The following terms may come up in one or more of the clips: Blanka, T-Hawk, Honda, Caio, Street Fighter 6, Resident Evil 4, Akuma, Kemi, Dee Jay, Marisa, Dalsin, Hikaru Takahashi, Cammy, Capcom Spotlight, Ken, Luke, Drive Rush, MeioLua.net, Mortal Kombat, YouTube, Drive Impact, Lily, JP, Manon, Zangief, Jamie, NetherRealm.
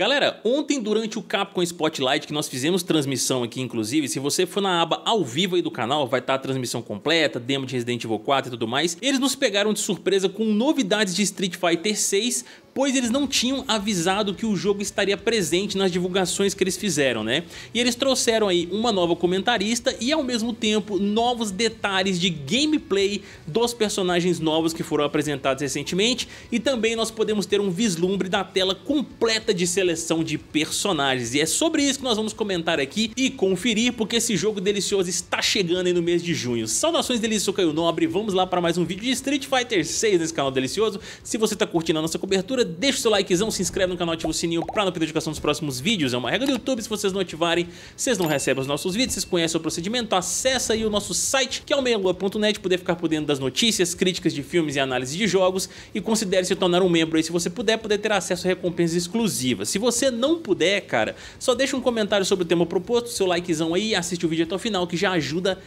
Galera, ontem durante o Capcom Spotlight, que nós fizemos transmissão aqui inclusive, se você for na aba ao vivo aí do canal, vai estar a transmissão completa, demo de Resident Evil 4 e tudo mais, eles nos pegaram de surpresa com novidades de Street Fighter 6, pois eles não tinham avisado que o jogo estaria presente nas divulgações que eles fizeram, né? E eles trouxeram aí uma nova comentarista e ao mesmo tempo novos detalhes de gameplay dos personagens novos que foram apresentados recentemente, e também nós podemos ter um vislumbre da tela completa de seleção de personagens, e é sobre isso que nós vamos comentar aqui e conferir, porque esse jogo delicioso está chegando aí no mês de junho. Saudações delicioso, Caio Nobre, vamos lá para mais um vídeo de Street Fighter 6 nesse canal delicioso. Se você está curtindo a nossa cobertura, deixa o seu likezão, se inscreve no canal, ativa o sininho pra não perder a notificação dos próximos vídeos. É uma regra do YouTube, se vocês não ativarem, vocês não recebem os nossos vídeos, vocês conhecem o procedimento. Acessa aí o nosso site, que é o MeioLua.net, poder ficar por dentro das notícias, críticas de filmes e análise de jogos, e considere se tornar um membro aí, se você puder, ter acesso a recompensas exclusivas. Se você não puder, cara, só deixa um comentário sobre o tema proposto, seu likezão aí, assiste o vídeo até o final, que já ajuda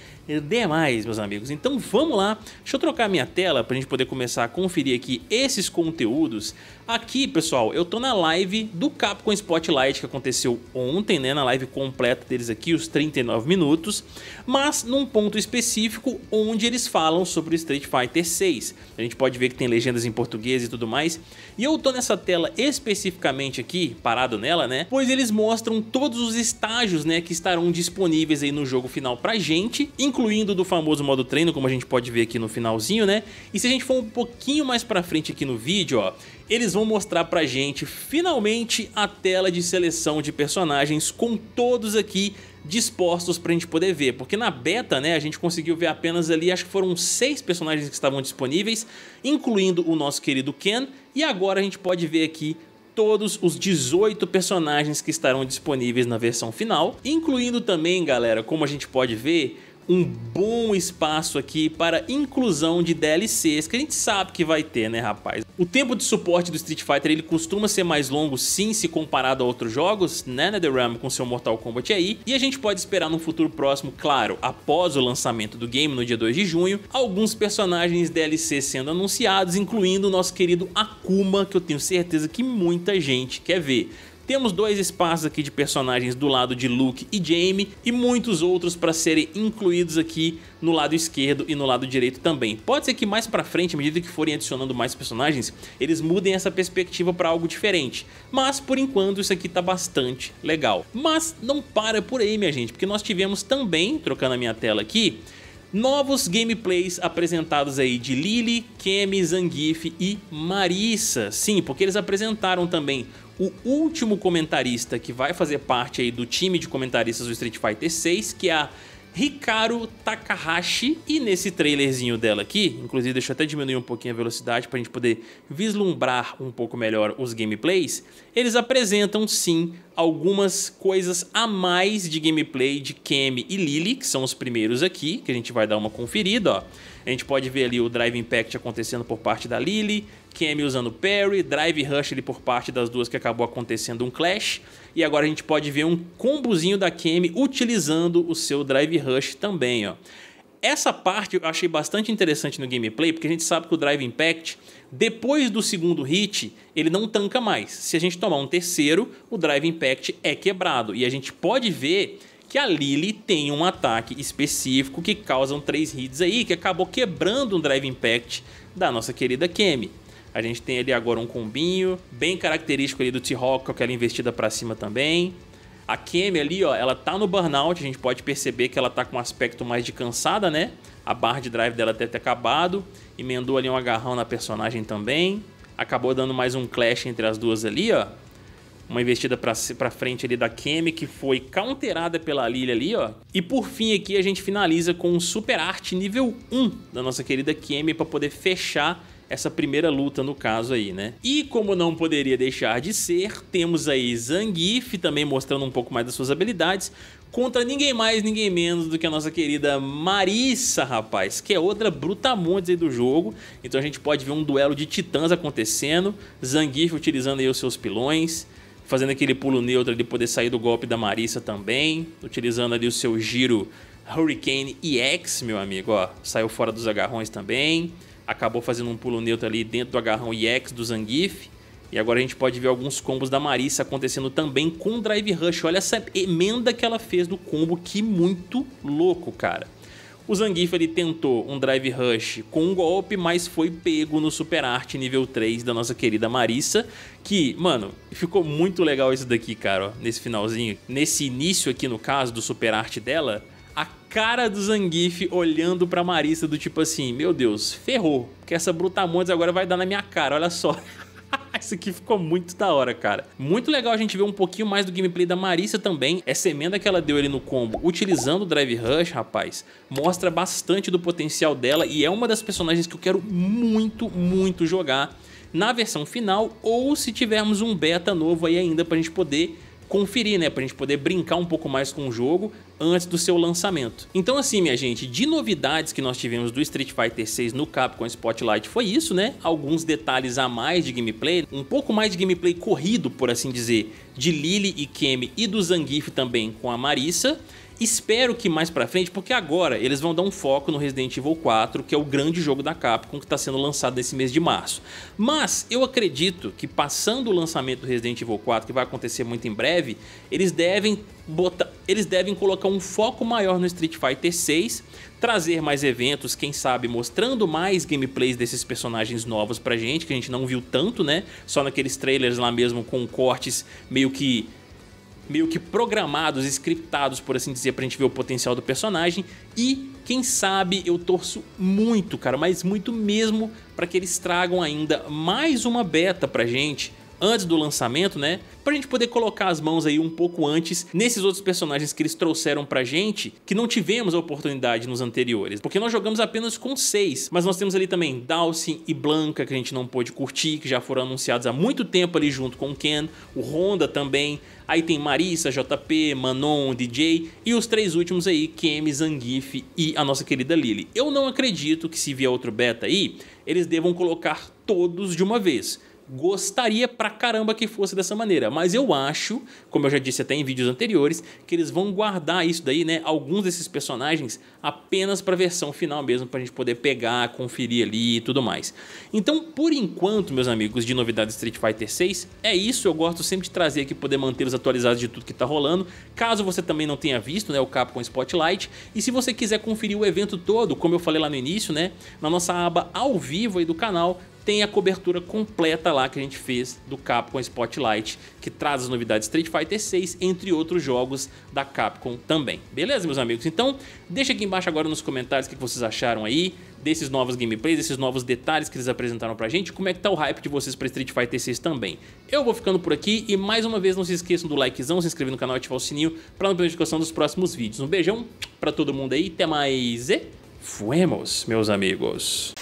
demais, meus amigos. Então vamos lá, deixa eu trocar minha tela pra gente poder começar a conferir aqui esses conteúdos. Aqui, pessoal, eu tô na live do Capcom Spotlight que aconteceu ontem, né, na live completa deles aqui, os 39 minutos, mas num ponto específico onde eles falam sobre o Street Fighter 6. A gente pode ver que tem legendas em português e tudo mais, e eu tô nessa tela especificamente aqui, parado nela, né, pois eles mostram todos os estágios, né, que estarão disponíveis aí no jogo final pra gente, incluindo do famoso modo treino, como a gente pode ver aqui no finalzinho, né, e se a gente for um pouquinho mais pra frente aqui no vídeo, ó, eles vão mostrar pra gente finalmente a tela de seleção de personagens com todos aqui dispostos pra gente poder ver, porque na beta, né, a gente conseguiu ver apenas ali, acho que foram 6 personagens que estavam disponíveis, incluindo o nosso querido Ken, e agora a gente pode ver aqui todos os 18 personagens que estarão disponíveis na versão final, incluindo também, galera, como a gente pode ver, um bom espaço aqui para inclusão de DLCs, que a gente sabe que vai ter, né, rapaz? O tempo de suporte do Street Fighter, ele costuma ser mais longo, sim, se comparado a outros jogos, né, NetherRealm com seu Mortal Kombat aí, e a gente pode esperar num futuro próximo, claro, após o lançamento do game no dia 2 de junho, alguns personagens DLC sendo anunciados, incluindo o nosso querido Akuma, que eu tenho certeza que muita gente quer ver. Temos 2 espaços aqui de personagens do lado de Luke e Jamie e muitos outros para serem incluídos aqui no lado esquerdo e no lado direito também. Pode ser que mais para frente, à medida que forem adicionando mais personagens, eles mudem essa perspectiva para algo diferente, mas por enquanto isso aqui tá bastante legal. Mas não para por aí, minha gente, porque nós tivemos também, trocando a minha tela aqui, novos gameplays apresentados aí de Lily, Kemi, Zangief e Marisa. Sim, porque eles apresentaram também o último comentarista que vai fazer parte aí do time de comentaristas do Street Fighter 6, que é a Hikaru Takahashi, e nesse trailerzinho dela aqui, inclusive deixa eu até diminuir um pouquinho a velocidade pra gente poder vislumbrar um pouco melhor os gameplays, eles apresentam sim algumas coisas a mais de gameplay de Cammy e Lily, que são os primeiros aqui, que a gente vai dar uma conferida, ó. A gente pode ver ali o Drive Impact acontecendo por parte da Lily, Cammy usando Parry, Drive Rush ali por parte das duas, que acabou acontecendo um Clash. E agora a gente pode ver um combozinho da Cammy utilizando o seu Drive Rush também, ó. Essa parte eu achei bastante interessante no gameplay, porque a gente sabe que o Drive Impact, depois do segundo hit, ele não tanca mais. Se a gente tomar um terceiro, o Drive Impact é quebrado. E a gente pode ver que a Lily tem um ataque específico que causam 3 hits aí, que acabou quebrando um Drive Impact da nossa querida Cammy. A gente tem ali agora um combinho bem característico ali do T-Hawk, com aquela investida pra cima também. A Cammy ali, ó, ela tá no burnout, a gente pode perceber que ela tá com um aspecto mais de cansada, né? A barra de drive dela até ter acabado, emendou ali um agarrão na personagem também, acabou dando mais um clash entre as duas ali, ó. Uma investida pra frente ali da Cammy, que foi counterada pela Lily ali, ó. E por fim aqui a gente finaliza com um super arte nível 1 da nossa querida Cammy pra poder fechar essa primeira luta no caso aí, né? E como não poderia deixar de ser, temos aí Zangief também mostrando um pouco mais das suas habilidades contra ninguém mais, ninguém menos do que a nossa querida Marisa, rapaz, que é outra brutamontes aí do jogo. Então a gente pode ver um duelo de titãs acontecendo, Zangief utilizando aí os seus pilões, fazendo aquele pulo neutro ali, poder sair do golpe da Marisa também, utilizando ali o seu giro Hurricane EX, meu amigo, ó, saiu fora dos agarrões também, acabou fazendo um pulo neutro ali dentro do agarrão EX do Zangief, E agora a gente pode ver alguns combos da Marisa acontecendo também com Drive Rush. Olha essa emenda que ela fez do combo, que muito louco, cara. O Zangief ele tentou um Drive Rush com um golpe, mas foi pego no Super Arte nível 3 da nossa querida Marisa. Que, mano, ficou muito legal isso daqui, cara, ó, nesse finalzinho. Nesse início aqui, no caso, do Super Arte dela, a cara do Zangief olhando pra Marisa do tipo assim, meu Deus, ferrou, porque essa Brutamontes agora vai dar na minha cara, olha só. Isso aqui ficou muito da hora, cara. Muito legal a gente ver um pouquinho mais do gameplay da Marisa também. Essa emenda que ela deu ali no combo, utilizando o Drive Rush, rapaz, mostra bastante do potencial dela e é uma das personagens que eu quero muito, muito jogar na versão final ou se tivermos um beta novo aí ainda pra gente poder conferir, né? Pra gente poder brincar um pouco mais com o jogo antes do seu lançamento. Então assim, minha gente, de novidades que nós tivemos do Street Fighter 6 no Capcom Spotlight foi isso, né? Alguns detalhes a mais de gameplay, um pouco mais de gameplay corrido, por assim dizer, de Lily e Kemi e do Zangief também com a Marisa. Espero que mais pra frente, porque agora eles vão dar um foco no Resident Evil 4, que é o grande jogo da Capcom que está sendo lançado nesse mês de março. Mas eu acredito que passando o lançamento do Resident Evil 4, que vai acontecer muito em breve, eles devem colocar um foco maior no Street Fighter 6, trazer mais eventos, quem sabe mostrando mais gameplays desses personagens novos pra gente, que a gente não viu tanto, né? Só naqueles trailers lá mesmo com cortes meio que programados, scriptados, por assim dizer, pra gente ver o potencial do personagem. E quem sabe eu torço muito, cara, mas muito mesmo, pra que eles tragam ainda mais uma beta pra gente antes do lançamento, né? Pra gente poder colocar as mãos aí um pouco antes nesses outros personagens que eles trouxeram pra gente, que não tivemos a oportunidade nos anteriores, porque nós jogamos apenas com 6, mas nós temos ali também Dalsin e Blanka, que a gente não pôde curtir, que já foram anunciados há muito tempo ali junto com o Ken, o Honda também. Aí tem Marisa, JP, Manon, Dee Jay e os 3 últimos aí, Kemi, Zangief e a nossa querida Lily. Eu não acredito que se vier outro beta aí, eles devam colocar todos de uma vez. Gostaria pra caramba que fosse dessa maneira, mas eu acho, como eu já disse até em vídeos anteriores, que eles vão guardar isso daí, né? Alguns desses personagens apenas pra versão final mesmo, pra gente poder pegar, conferir ali e tudo mais. Então, por enquanto, meus amigos, de novidades Street Fighter 6, é isso. Eu gosto sempre de trazer aqui, poder mantê-los atualizados de tudo que tá rolando. Caso você também não tenha visto, né, o Capcom Spotlight, e se você quiser conferir o evento todo, como eu falei lá no início, né, na nossa aba ao vivo aí do canal, tem a cobertura completa lá que a gente fez do Capcom Spotlight, que traz as novidades Street Fighter 6, entre outros jogos da Capcom também. Beleza, meus amigos? Então, deixa aqui embaixo agora nos comentários o que vocês acharam aí desses novos gameplays, desses novos detalhes que eles apresentaram pra gente, como é que tá o hype de vocês pra Street Fighter 6 também. Eu vou ficando por aqui e mais uma vez não se esqueçam do likezão, se inscrever no canal e ativar o sininho pra não perder a notificação dos próximos vídeos. Um beijão pra todo mundo aí, até mais e fuemos, meus amigos.